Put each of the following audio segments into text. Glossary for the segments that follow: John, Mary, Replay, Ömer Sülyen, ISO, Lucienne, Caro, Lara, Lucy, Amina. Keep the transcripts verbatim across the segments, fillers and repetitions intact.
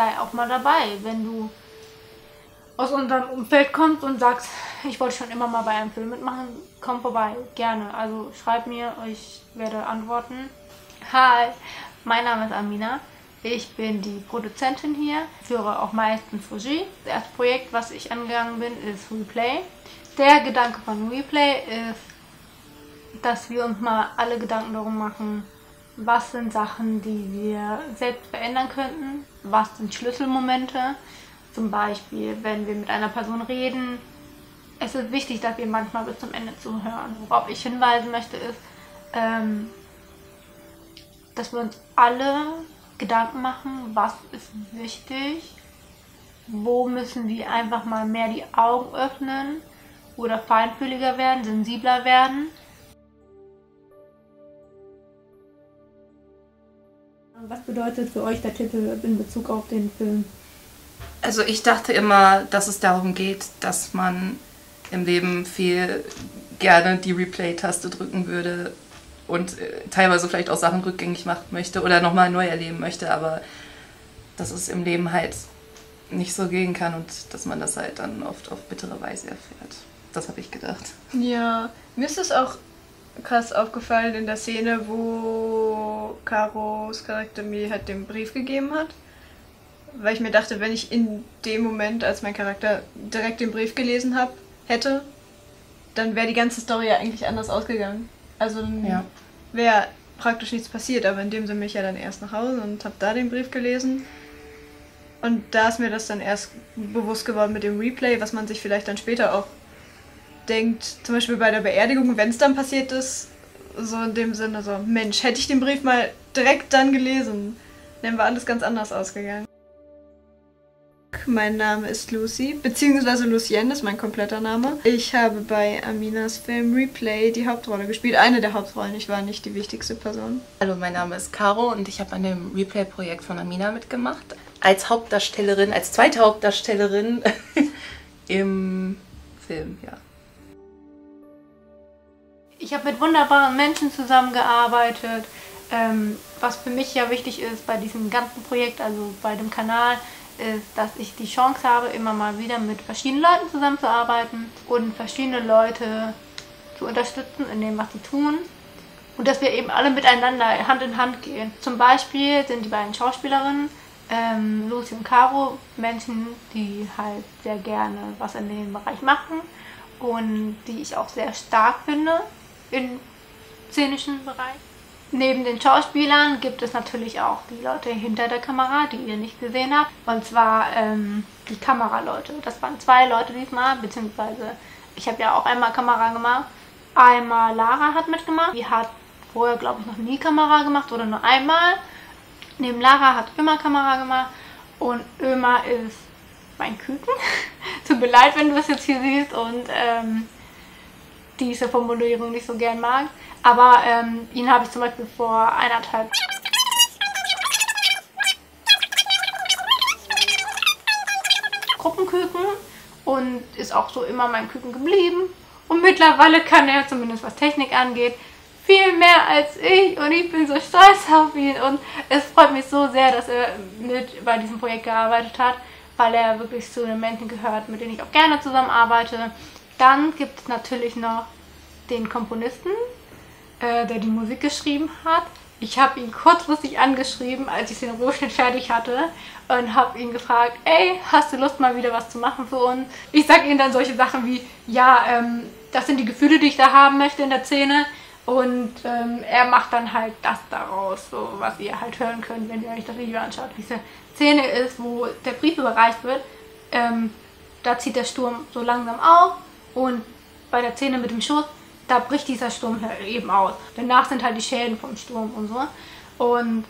sei auch mal dabei, wenn du aus unserem Umfeld kommst und sagst, ich wollte schon immer mal bei einem Film mitmachen, komm vorbei, gerne. Also schreib mir, ich werde antworten. Hi, mein Name ist Amina. Ich bin die Produzentin hier, führe auch meistens Regie. Das erste Projekt, was ich angegangen bin, ist Replay. Der Gedanke von Replay ist, dass wir uns mal alle Gedanken darum machen, was sind Sachen, die wir selbst verändern könnten, was sind Schlüsselmomente. Zum Beispiel, wenn wir mit einer Person reden, es ist wichtig, dass wir manchmal bis zum Ende zuhören. Worauf ich hinweisen möchte ist, ähm, dass wir uns alle Gedanken machen, was ist wichtig, wo müssen wir einfach mal mehr die Augen öffnen oder feinfühliger werden, sensibler werden. Was bedeutet für euch der Titel in Bezug auf den Film? Also ich dachte immer, dass es darum geht, dass man im Leben viel gerne die Replay-Taste drücken würde und teilweise vielleicht auch Sachen rückgängig machen möchte oder nochmal neu erleben möchte, aber dass es im Leben halt nicht so gehen kann und dass man das halt dann oft auf bittere Weise erfährt. Das habe ich gedacht. Ja, mir ist es auch krass aufgefallen in der Szene, wo Caros Charakter mir halt den Brief gegeben hat, weil ich mir dachte, wenn ich in dem Moment, als mein Charakter direkt den Brief gelesen hab, hätte, dann wäre die ganze Story ja eigentlich anders ausgegangen. Also dann ja. wäre praktisch nichts passiert, aber in dem Sinne bin ich ja dann erst nach Hause und habe da den Brief gelesen. Und da ist mir das dann erst bewusst geworden mit dem Replay, was man sich vielleicht dann später auch denkt, zum Beispiel bei der Beerdigung, wenn es dann passiert ist, so in dem Sinne so, Mensch, hätte ich den Brief mal direkt dann gelesen, dann wäre alles ganz anders ausgegangen. Mein Name ist Lucy, beziehungsweise Lucienne ist mein kompletter Name. Ich habe bei Aminas Film Replay die Hauptrolle gespielt, eine der Hauptrollen, ich war nicht die wichtigste Person. Hallo, mein Name ist Caro und ich habe an dem Replay-Projekt von Amina mitgemacht. Als Hauptdarstellerin, als zweite Hauptdarstellerin im Film, ja. Ich habe mit wunderbaren Menschen zusammengearbeitet, ähm, was für mich ja wichtig ist bei diesem ganzen Projekt, also bei dem Kanal, ist, dass ich die Chance habe, immer mal wieder mit verschiedenen Leuten zusammenzuarbeiten und verschiedene Leute zu unterstützen in dem, was sie tun. Und dass wir eben alle miteinander Hand in Hand gehen. Zum Beispiel sind die beiden Schauspielerinnen, ähm, Lucy und Caro, Menschen, die halt sehr gerne was in dem Bereich machen und die ich auch sehr stark finde im szenischen Bereich. Neben den Schauspielern gibt es natürlich auch die Leute hinter der Kamera, die ihr nicht gesehen habt. Und zwar ähm, die Kameraleute. Das waren zwei Leute diesmal, beziehungsweise ich habe ja auch einmal Kamera gemacht. Einmal Lara hat mitgemacht. Die hat vorher, glaube ich, noch nie Kamera gemacht oder nur einmal. Neben Lara hat Ömer Kamera gemacht und Ömer ist mein Küken. Tut mir leid, wenn du das jetzt hier siehst und ähm, diese Formulierung nicht so gern mag. Aber ähm, ihn habe ich zum Beispiel vor eineinhalb... Gruppenküken und ist auch so immer mein Küken geblieben. Und mittlerweile kann er, zumindest was Technik angeht, viel mehr als ich. Und ich bin so stolz auf ihn. Und es freut mich so sehr, dass er mit bei diesem Projekt gearbeitet hat, weil er wirklich zu den Menschen gehört, mit denen ich auch gerne zusammenarbeite. Dann gibt es natürlich noch den Komponisten, äh, der die Musik geschrieben hat. Ich habe ihn kurzfristig angeschrieben, als ich den Rohschnitt fertig hatte und habe ihn gefragt, ey, hast du Lust mal wieder was zu machen für uns? Ich sage ihm dann solche Sachen wie, ja, ähm, das sind die Gefühle, die ich da haben möchte in der Szene und ähm, er macht dann halt das daraus, so was ihr halt hören könnt, wenn ihr euch das Video anschaut. Diese Szene ist, wo der Brief überreicht wird, ähm, da zieht der Sturm so langsam auf und bei der Szene mit dem Schuss, da bricht dieser Sturm eben aus. Danach sind halt die Schäden vom Sturm und so. Und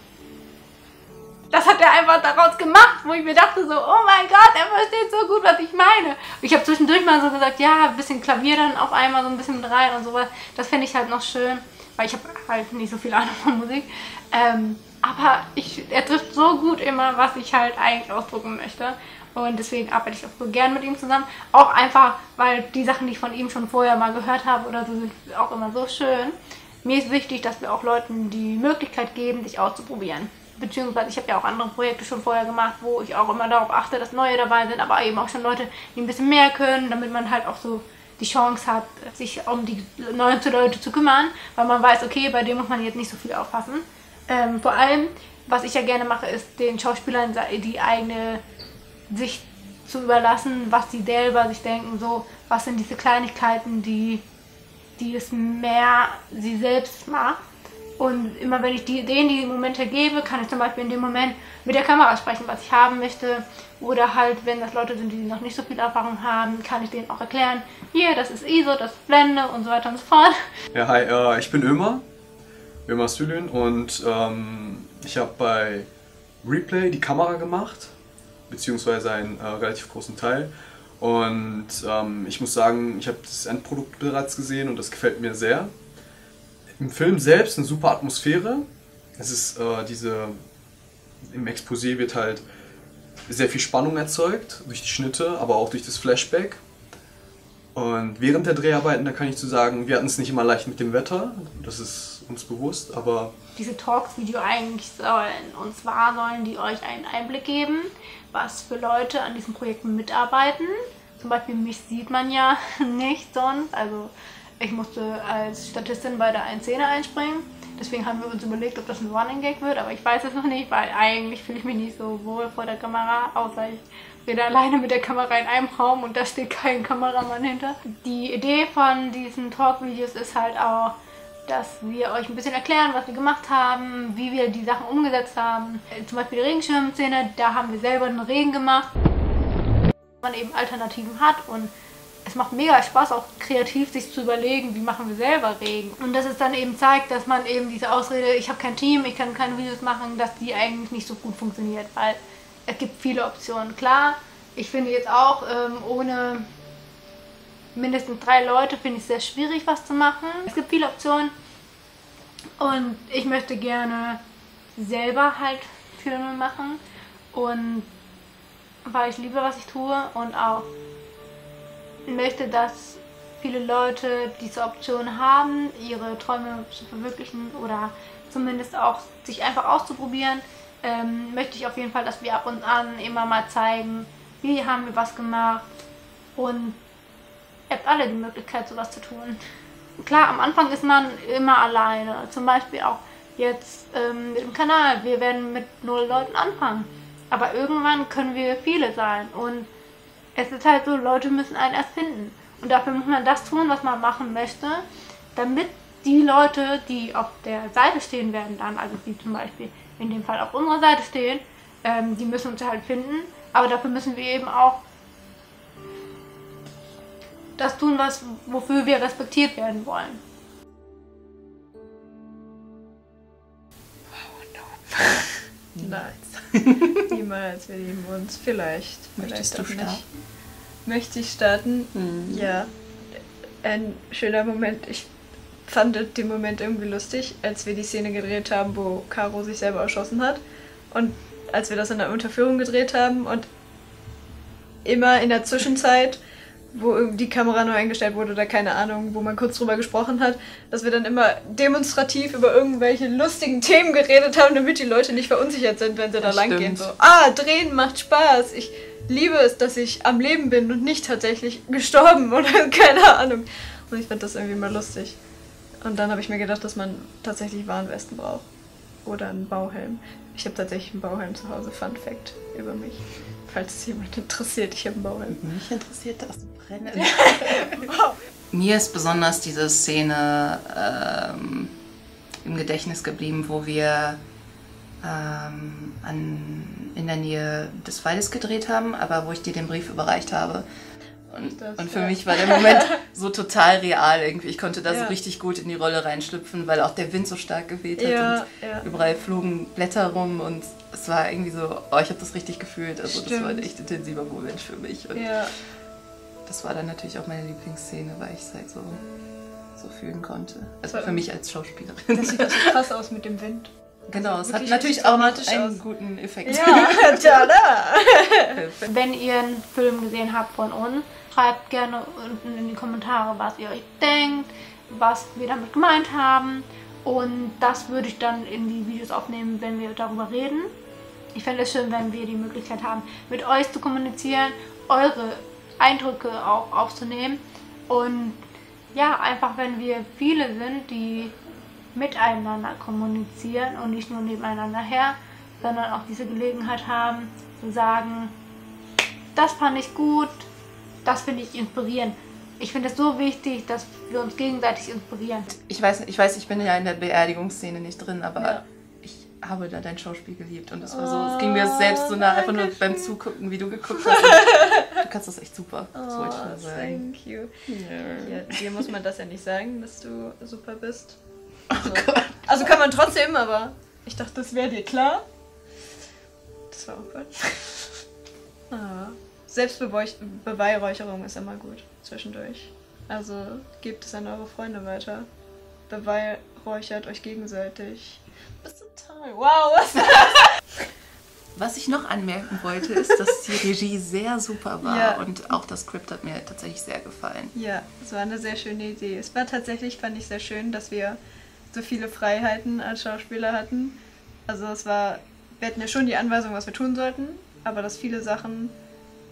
das hat er einfach daraus gemacht, wo ich mir dachte so, oh mein Gott, er versteht so gut, was ich meine. Ich habe zwischendurch mal so gesagt, ja, ein bisschen Klavier dann auf einmal so ein bisschen mit rein und sowas. Das fände ich halt noch schön, weil ich habe halt nicht so viel Ahnung von Musik. Ähm, aber ich, er trifft so gut immer, was ich halt eigentlich ausdrücken möchte. Und deswegen arbeite ich auch so gern mit ihm zusammen. Auch einfach, weil die Sachen, die ich von ihm schon vorher mal gehört habe oder so, sind auch immer so schön. Mir ist wichtig, dass wir auch Leuten die Möglichkeit geben, sich auszuprobieren. beziehungsweise ich habe ja auch andere Projekte schon vorher gemacht, wo ich auch immer darauf achte, dass neue dabei sind, aber eben auch schon Leute, die ein bisschen mehr können, damit man halt auch so die Chance hat, sich um die neuen Leute zu kümmern, weil man weiß, okay, bei dem muss man jetzt nicht so viel aufpassen. Ähm, vor allem, was ich ja gerne mache, ist den Schauspielern die eigene Sicht zu überlassen, was sie selber sich denken, so, was sind diese Kleinigkeiten, die, die es mehr sie selbst macht. Und immer wenn ich die, denen die Momente gebe, kann ich zum Beispiel in dem Moment mit der Kamera sprechen, was ich haben möchte. Oder halt, wenn das Leute sind, die noch nicht so viel Erfahrung haben, kann ich denen auch erklären, hier, das ist I S O, das ist Blende und so weiter und so fort. Ja, hi, äh, ich bin Ömer, Ömer Sülyen, und ähm, ich habe bei Replay die Kamera gemacht, beziehungsweise einen äh, relativ großen Teil. Und ähm, ich muss sagen, ich habe das Endprodukt bereits gesehen und das gefällt mir sehr. Im Film selbst eine super Atmosphäre. Es ist äh, diese, im Exposé wird halt sehr viel Spannung erzeugt, durch die Schnitte, aber auch durch das Flashback. Und während der Dreharbeiten, da kann ich zu so sagen, wir hatten es nicht immer leicht mit dem Wetter, das ist uns bewusst, aber... Diese Talks, die eigentlich sollen, und zwar sollen die euch einen Einblick geben, was für Leute an diesen Projekten mitarbeiten. Zum Beispiel mich sieht man ja nicht sonst, also... Ich musste als Statistin bei der einen Szene einspringen, deswegen haben wir uns überlegt, ob das ein Running Gag wird, aber ich weiß es noch nicht, weil eigentlich fühle ich mich nicht so wohl vor der Kamera, außer ich rede alleine mit der Kamera in einem Raum und da steht kein Kameramann hinter. Die Idee von diesen Talk-Videos ist halt auch, dass wir euch ein bisschen erklären, was wir gemacht haben, wie wir die Sachen umgesetzt haben. Zum Beispiel die Regenschirm-Szene, da haben wir selber einen Regen gemacht, man eben Alternativen hat, und es macht mega Spaß, auch kreativ sich zu überlegen, wie machen wir selber Regen. Und dass es dann eben zeigt, dass man eben diese Ausrede, ich habe kein Team, ich kann keine Videos machen, dass die eigentlich nicht so gut funktioniert, weil es gibt viele Optionen. Klar, ich finde jetzt auch, ähm, ohne mindestens drei Leute finde ich es sehr schwierig, was zu machen. Es gibt viele Optionen und ich möchte gerne selber halt Filme machen, und weil ich liebe, was ich tue, und auch möchte, dass viele Leute diese Option haben, ihre Träume zu verwirklichen oder zumindest auch sich einfach auszuprobieren, ähm, möchte ich auf jeden Fall, dass wir ab und an immer mal zeigen, wie haben wir was gemacht, und ihr habt alle die Möglichkeit, sowas zu tun. Klar, am Anfang ist man immer alleine, zum Beispiel auch jetzt ähm, mit dem Kanal, wir werden mit null Leuten anfangen, aber irgendwann können wir viele sein, und es ist halt so, Leute müssen einen erst finden. Und dafür muss man das tun, was man machen möchte, damit die Leute, die auf der Seite stehen werden dann, also die zum Beispiel in dem Fall auf unserer Seite stehen, ähm, die müssen uns halt finden. Aber dafür müssen wir eben auch das tun, was, wofür wir respektiert werden wollen. Oh no. Nice. Niemals, wir lieben uns. Vielleicht. Möchtest vielleicht du starten? Möchte ich starten? Mhm. Ja. Ein schöner Moment. Ich fand den Moment irgendwie lustig, als wir die Szene gedreht haben, wo Caro sich selber erschossen hat. Und als wir das in der Unterführung gedreht haben und immer in der Zwischenzeit, wo die Kamera neu eingestellt wurde oder keine Ahnung, wo man kurz drüber gesprochen hat, dass wir dann immer demonstrativ über irgendwelche lustigen Themen geredet haben, damit die Leute nicht verunsichert sind, wenn sie das da lang stimmt. gehen. So, ah, drehen macht Spaß, ich liebe es, dass ich am Leben bin und nicht tatsächlich gestorben oder keine Ahnung. Und ich fand das irgendwie mal lustig. Und dann habe ich mir gedacht, dass man tatsächlich Warnwesten braucht. Oder einen Bauhelm. Ich habe tatsächlich einen Bauhelm zu Hause. Fun Fact über mich. Falls es jemand interessiert, ich habe einen Bauhelm. Mich interessiert das Brennen. Wow. Mir ist besonders diese Szene ähm, im Gedächtnis geblieben, wo wir ähm, an, in der Nähe des Waldes gedreht haben, aber wo ich dir den Brief überreicht habe. Und, und für mich war der Moment so total real irgendwie. Ich konnte da ja. so richtig gut in die Rolle reinschlüpfen, weil auch der Wind so stark geweht hat ja, und ja. überall flogen Blätter rum, und es war irgendwie so, oh, ich habe das richtig gefühlt. Also Stimmt. das war ein echt intensiver Moment für mich. Und ja. das war dann natürlich auch meine Lieblingsszene, weil ich es halt so, so fühlen konnte. Also für mich als Schauspielerin. Das sieht so krass aus mit dem Wind. Genau, es hat natürlich auch einen guten Effekt. Ja, tada! Wenn ihr einen Film gesehen habt von uns, schreibt gerne unten in die Kommentare, was ihr euch denkt, was wir damit gemeint haben. Und das würde ich dann in die Videos aufnehmen, wenn wir darüber reden. Ich fände es schön, wenn wir die Möglichkeit haben, mit euch zu kommunizieren, eure Eindrücke auch aufzunehmen. Und ja, einfach wenn wir viele sind, die miteinander kommunizieren und nicht nur nebeneinander her, sondern auch diese Gelegenheit haben zu sagen, das fand ich gut, das finde ich inspirierend. Ich finde es so wichtig, dass wir uns gegenseitig inspirieren. Ich weiß, ich weiß, ich bin ja in der Beerdigungsszene nicht drin, aber ja, ich habe da dein Schauspiel geliebt und es war so, es ging mir selbst so nah, einfach nur beim Zugucken, wie du geguckt hast. Du kannst das echt super. Das wollte ich mal sagen. Thank you. Yeah. Ja, dir muss man das ja nicht sagen, dass du super bist. Also, oh Gott. Also kann man trotzdem, aber ich dachte, das wäre dir klar. Das war awkward. Ah. Selbstbeweihräucherung ist immer gut zwischendurch. Also gebt es an eure Freunde weiter. Beweihräuchert euch gegenseitig. Das ist total. Wow, was ist das? Was ich noch anmerken wollte, ist, dass die Regie sehr super war, ja, und auch das Skript hat mir tatsächlich sehr gefallen. Ja, es war eine sehr schöne Idee. Es war tatsächlich, fand ich, sehr schön, dass wir so viele Freiheiten als Schauspieler hatten. Also es war, wir hatten ja schon die Anweisung, was wir tun sollten, aber dass viele Sachen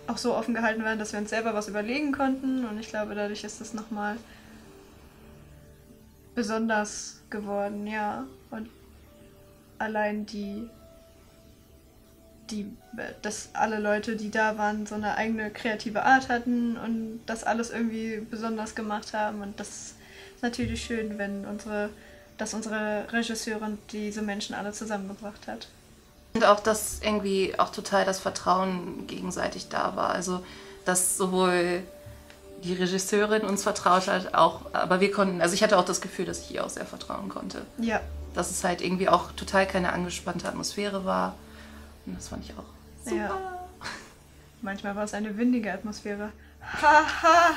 auch so offen gehalten werden, dass wir uns selber was überlegen konnten, und ich glaube, dadurch ist das nochmal besonders geworden, ja. Und allein die, die, dass alle Leute, die da waren, so eine eigene kreative Art hatten und das alles irgendwie besonders gemacht haben, und das ist natürlich schön, wenn unsere, dass unsere Regisseurin diese Menschen alle zusammengebracht hat. Und auch, dass irgendwie auch total das Vertrauen gegenseitig da war. Also, dass sowohl die Regisseurin uns vertraut hat, auch, aber wir konnten, also ich hatte auch das Gefühl, dass ich ihr auch sehr vertrauen konnte. Ja. Dass es halt irgendwie auch total keine angespannte Atmosphäre war. Und das fand ich auch super. Ja. Manchmal war es eine windige Atmosphäre. Haha!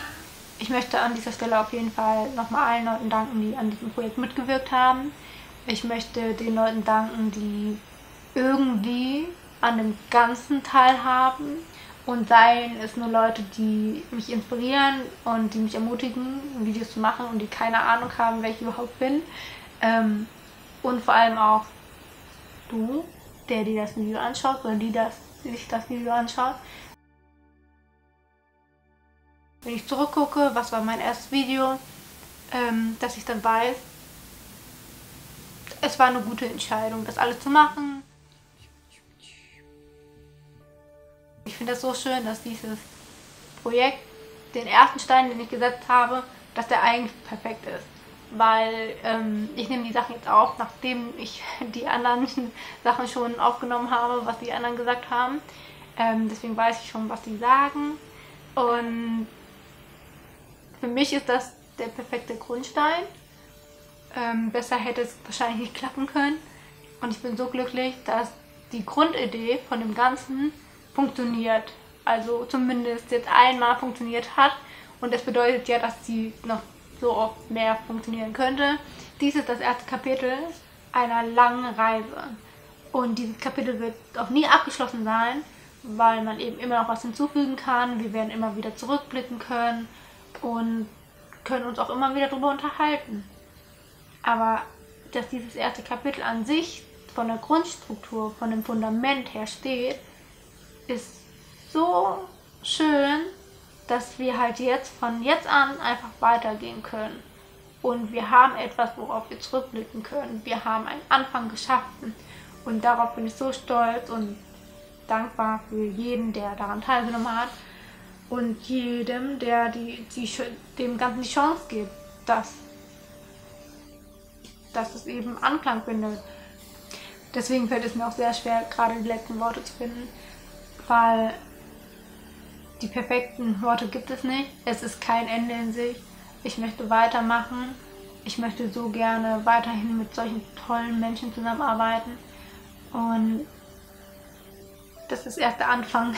Ich möchte an dieser Stelle auf jeden Fall nochmal allen Leuten danken, die an diesem Projekt mitgewirkt haben. Ich möchte den Leuten danken, die irgendwie an dem Ganzen teilhaben, und seien es nur Leute, die mich inspirieren und die mich ermutigen, Videos zu machen und die keine Ahnung haben, wer ich überhaupt bin. Ähm, und vor allem auch du, der dir das Video anschaut oder die, das, die sich das Video anschaut. Wenn ich zurückgucke, was war mein erstes Video, ähm, dass ich dann weiß, es war eine gute Entscheidung, das alles zu machen. Ich finde das so schön, dass dieses Projekt, den ersten Stein, den ich gesetzt habe, dass der eigentlich perfekt ist. Weil ähm, ich nehme die Sachen jetzt auf, nachdem ich die anderen Sachen schon aufgenommen habe, was die anderen gesagt haben. Ähm, deswegen weiß ich schon, was die sagen. Und für mich ist das der perfekte Grundstein. Ähm, besser hätte es wahrscheinlich nicht klappen können. Und ich bin so glücklich, dass die Grundidee von dem Ganzen funktioniert. Also zumindest jetzt einmal funktioniert hat. Und das bedeutet ja, dass sie noch so oft mehr funktionieren könnte. Dies ist das erste Kapitel einer langen Reise. Und dieses Kapitel wird auch nie abgeschlossen sein, weil man eben immer noch was hinzufügen kann. Wir werden immer wieder zurückblicken können und können uns auch immer wieder darüber unterhalten. Aber dass dieses erste Kapitel an sich von der Grundstruktur, von dem Fundament her steht, ist so schön, dass wir halt jetzt von jetzt an einfach weitergehen können. Und wir haben etwas, worauf wir zurückblicken können. Wir haben einen Anfang geschaffen. Und darauf bin ich so stolz und dankbar für jeden, der daran teilgenommen hat. Und jedem, der die, die, dem Ganzen die Chance gibt, dass dass es eben Anklang findet. Deswegen fällt es mir auch sehr schwer, gerade die letzten Worte zu finden, weil die perfekten Worte gibt es nicht. Es ist kein Ende in sich. Ich möchte weitermachen. Ich möchte so gerne weiterhin mit solchen tollen Menschen zusammenarbeiten. Und das ist erst der Anfang.